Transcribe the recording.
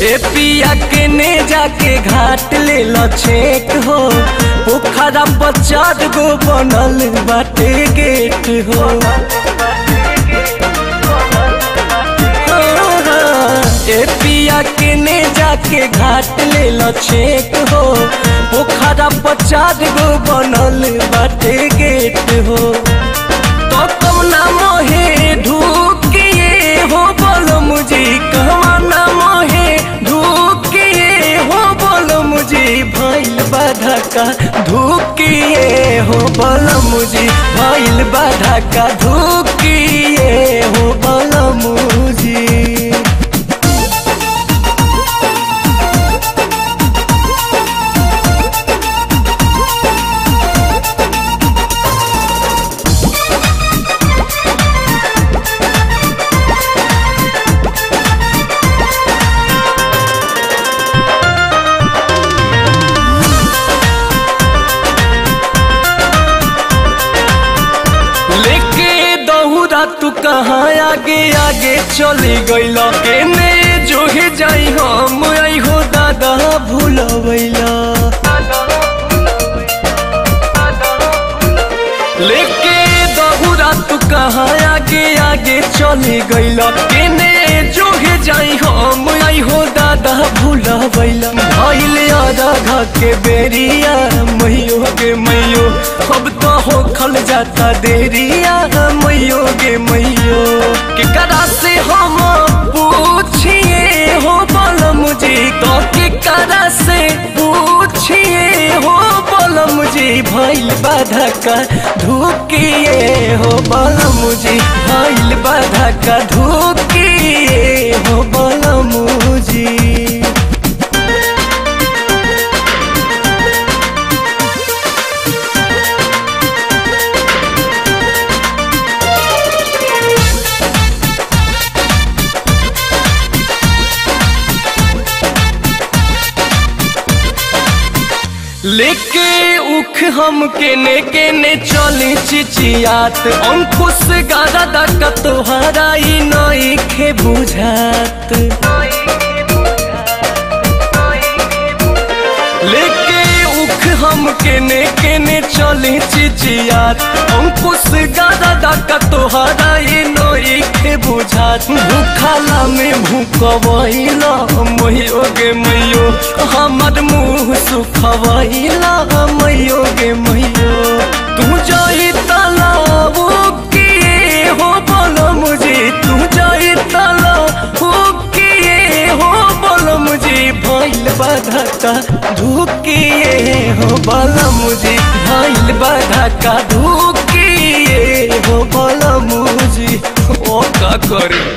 ए पिया के ने जाके घाट ले लछेट हो, पोखरा पचाद गो बनल बाटे गेट हो। ए पिया के ने जाके घाट ले लछेट हो, पोखरा पचाद गो बनल बाटे गेट हो। तो कमना मोहे ढूक के ये हो बोलो मुझे, कमना मोहे ढूक के ये हो बोलो मुझे, भइल बाधा का धूक के ये हो बोलो मुझे, भइल बाधा का धूक के ये हो बोलो मुझे। तू कहाँ आगे आगे चली गई केने जो ही जाई हम आई हो दादा भूलवैला। लेके दहुरा तू कहाँ आगे आगे चली गई केने जो ही जाई हम आई हो दादा भूलवैला। भइले राधा के बेरिया मइयो के मइयो, अब तो हो खल जाता देरिया मइयो के मइयो। केकरा से हम पूछिए हो बोलो मुझे, तो केकरा से पूछिए हो बोलो मुझे, भइल बाधा का धोखिए हो बोलो मुझे, भइल बाधा का धोखिए हो बोलो मुझे। लेके उख हम केने चली चिचियात, अंकुश गादा दाका तोहरा ई नई के बुझात। लेके उख हम केने चली चिचियात, अंकुश गादा दाका तोहरा ई नई के बुझात। भूखाला में भूकवैला मइयो गे मइयो, हमर मुँह सुखवैला मइयो गे मइयो। तू जाई तालाब किए हो बोलो मुझे, तू जाई तालाब किए हो बोलो मुझे, भइल बाधा का धूप किए हो बोलो मुझे, भइल बाधा का धूप किए हो बोलो मुझे। ओ का करे